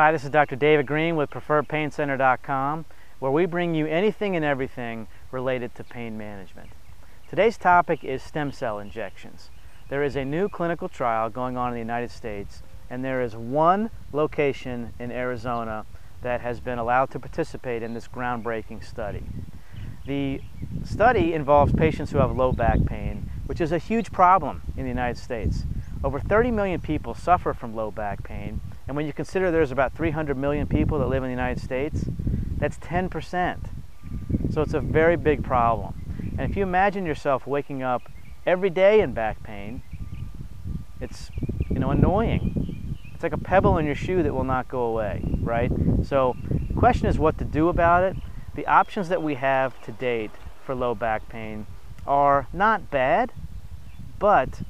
Hi, this is Dr. David Green with PreferredPainCenter.com, where we bring you anything and everything related to pain management. Today's topic is stem cell injections. There is a new clinical trial going on in the United States, and there is one location in Arizona that has been allowed to participate in this groundbreaking study. The study involves patients who have low back pain, which is a huge problem in the United States. Over 30 million people suffer from low back pain, and when you consider there's about 300 million people that live in the United States, that's 10%. So it's a very big problem. And if you imagine yourself waking up every day in back pain, it's, annoying. It's like a pebble in your shoe that will not go away, right? So the question is what to do about it. The options that we have to date for low back pain are not bad, but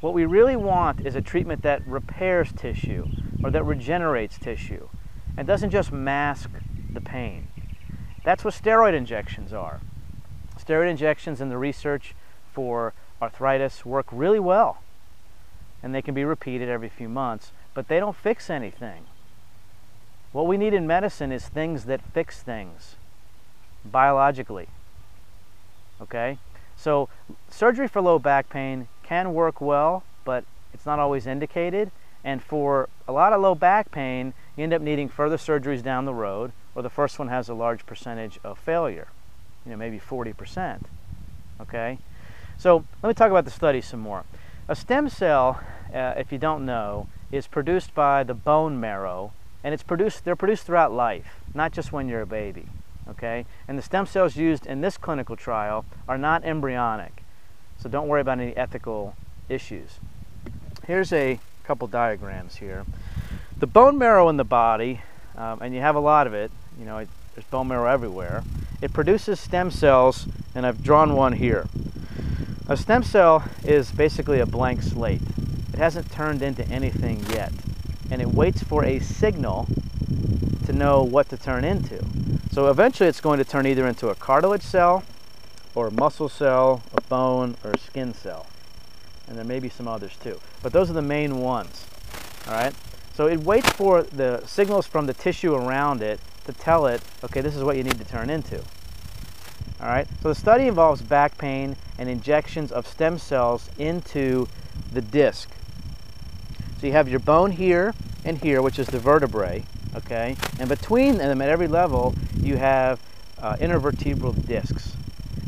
what we really want is a treatment that repairs tissue, or that regenerates tissue and doesn't just mask the pain. That's what steroid injections are. Steroid injections in the research for arthritis work really well, and they can be repeated every few months, but they don't fix anything. What we need in medicine is things that fix things biologically. Okay? So surgery for low back pain can work well, but it's not always indicated. And for a lot of low back pain, you end up needing further surgeries down the road, or the first one has a large percentage of failure, maybe 40%, okay? So let me talk about the study some more. A stem cell, if you don't know, is produced by the bone marrow, and they're produced throughout life, not just when you're a baby, okay? And the stem cells used in this clinical trial are not embryonic, so don't worry about any ethical issues. Here's a couple diagrams here. The bone marrow in the body, and you have a lot of it, there's bone marrow everywhere, it produces stem cells, and I've drawn one here. A stem cell is basically a blank slate. It hasn't turned into anything yet, and it waits for a signal to know what to turn into. So eventually it's going to turn either into a cartilage cell, or a muscle cell, a bone, or a skin cell. And there may be some others too, but those are the main ones. All right, so it waits for the signals from the tissue around it to tell it, okay, this is what you need to turn into. All right, so the study involves back pain and injections of stem cells into the disc. So you have your bone here and here, which is the vertebrae, okay, and between them at every level you have intervertebral discs,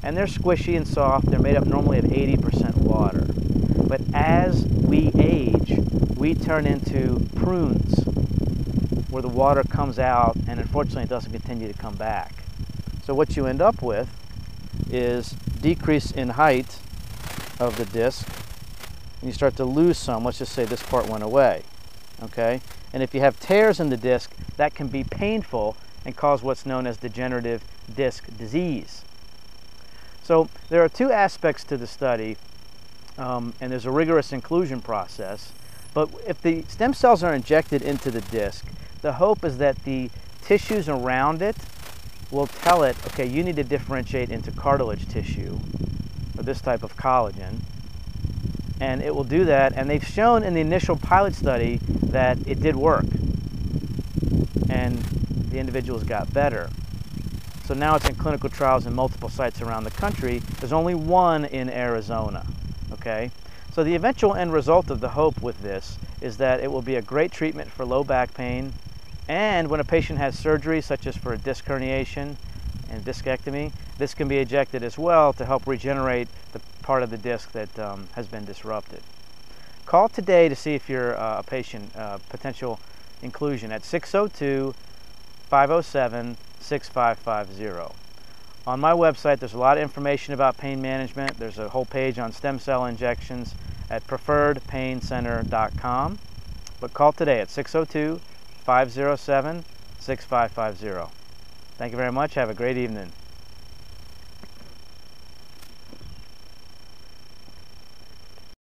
and they're squishy and soft. They're made up normally of 80% water. But as we age, we turn into prunes, where the water comes out and unfortunately it doesn't continue to come back. So what you end up with is decrease in height of the disc, and you start to lose some. Let's just say this part went away, okay? And if you have tears in the disc, that can be painful and cause what's known as degenerative disc disease. So there are two aspects to the study. And there's a rigorous inclusion process, but if the stem cells are injected into the disc, the hope is that the tissues around it will tell it, okay, you need to differentiate into cartilage tissue, or this type of collagen, and it will do that. And they've shown in the initial pilot study that it did work, and the individuals got better. So now it's in clinical trials in multiple sites around the country. There's only one in Arizona. Okay, so the eventual end result of the hope with this is that it will be a great treatment for low back pain, and when a patient has surgery, such as for a disc herniation and discectomy, this can be injected as well to help regenerate the part of the disc that has been disrupted. Call today to see if you're a patient, potential inclusion, at 602-507-6550. On my website, there's a lot of information about pain management. There's a whole page on stem cell injections at PreferredPainCenter.com. But call today at 602-507-6550. Thank you very much. Have a great evening.